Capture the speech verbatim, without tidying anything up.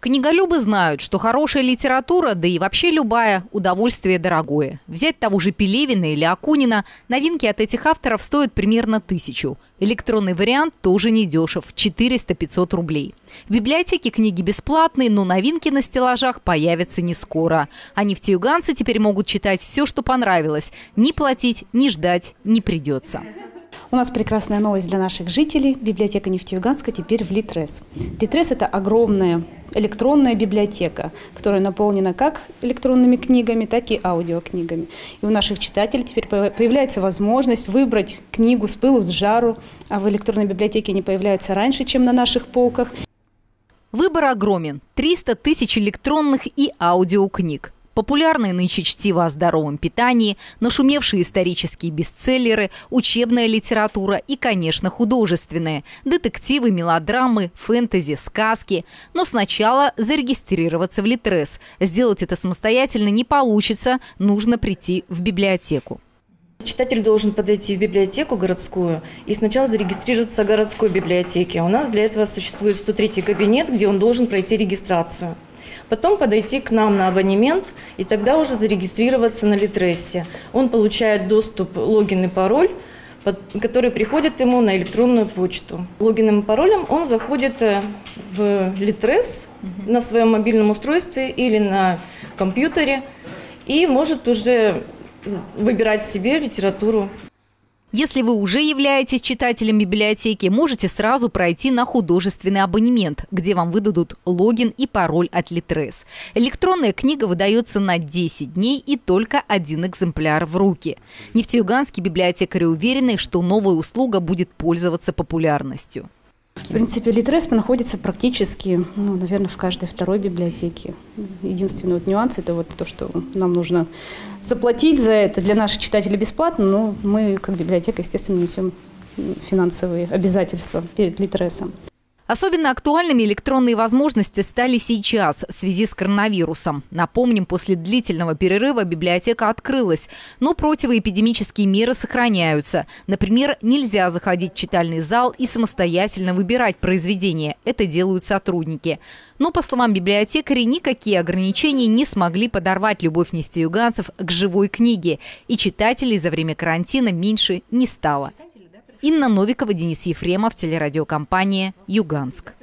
Книголюбы знают, что хорошая литература, да и вообще любая, удовольствие дорогое. Взять того же Пелевина или Акунина, новинки от этих авторов стоят примерно тысячу. Электронный вариант тоже недешев – четыреста-пятьсот рублей. В библиотеке книги бесплатные, но новинки на стеллажах появятся не скоро. А нефтеюганцы теперь могут читать все, что понравилось. Ни платить, ни ждать не придется. У нас прекрасная новость для наших жителей. Библиотека Нефтеюганска теперь в Литрес. Литрес – это огромная электронная библиотека, которая наполнена как электронными книгами, так и аудиокнигами. И у наших читателей теперь появляется возможность выбрать книгу с пылу, с жару. А в электронной библиотеке они появляются раньше, чем на наших полках. Выбор огромен – триста тысяч электронных и аудиокниг. Популярные нынче чтиво о здоровом питании, нашумевшие исторические бестселлеры, учебная литература и, конечно, художественные. Детективы, мелодрамы, фэнтези, сказки. Но сначала зарегистрироваться в Литрес. Сделать это самостоятельно не получится, нужно прийти в библиотеку. Читатель должен подойти в библиотеку городскую и сначала зарегистрироваться в городской библиотеке. У нас для этого существует сто третий кабинет, где он должен пройти регистрацию. Потом подойти к нам на абонемент и тогда уже зарегистрироваться на Литресе. Он получает доступ, логин и пароль, который приходит ему на электронную почту. Логином и паролем он заходит в Литрес на своем мобильном устройстве или на компьютере и может уже выбирать себе литературу. Если вы уже являетесь читателем библиотеки, можете сразу пройти на художественный абонемент, где вам выдадут логин и пароль от Литрес. Электронная книга выдается на десять дней и только один экземпляр в руки. Нефтеюганские библиотекари уверены, что новая услуга будет пользоваться популярностью. В принципе, Литрес находится практически, ну, наверное, в каждой второй библиотеке. Единственный вот нюанс – это вот то, что нам нужно заплатить за это. Для наших читателей бесплатно, но мы, как библиотека, естественно, несем финансовые обязательства перед Литресом. Особенно актуальными электронные возможности стали сейчас в связи с коронавирусом. Напомним, после длительного перерыва библиотека открылась, но противоэпидемические меры сохраняются. Например, нельзя заходить в читальный зал и самостоятельно выбирать произведения. Это делают сотрудники. Но, по словам библиотекарей, никакие ограничения не смогли подорвать любовь нефтеюганцев к живой книге. И читателей за время карантина меньше не стало. Инна Новикова, Денис Ефремов, телерадиокомпания «Юганск».